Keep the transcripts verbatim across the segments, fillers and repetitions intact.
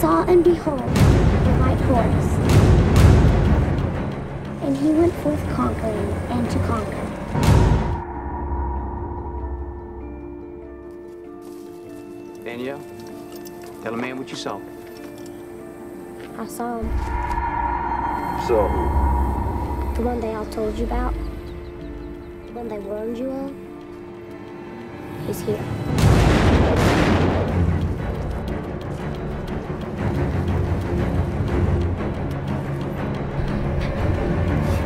saw and behold, the white horse. And he went forth conquering and to conquer. Danielle, tell a man what you saw. I saw him. Saw who? The one they all told you about. The one they warned you of. He's here.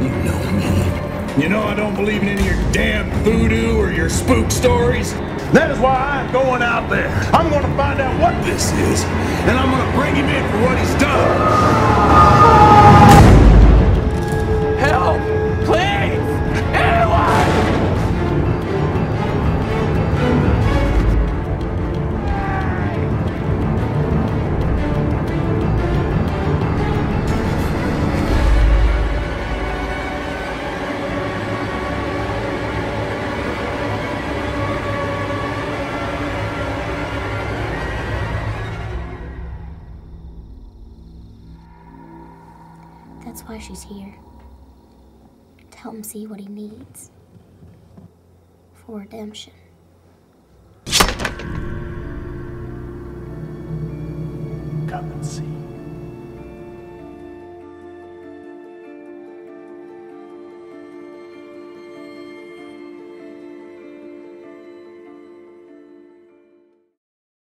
You know me. You know I don't believe in any of your damn voodoo or your spook stories. That is why I'm going out there. I'm going to find out what this is, and I'm going to bring him in for what he's done. Help! Please! That's why she's here, to help him see what he needs for redemption. Come and see.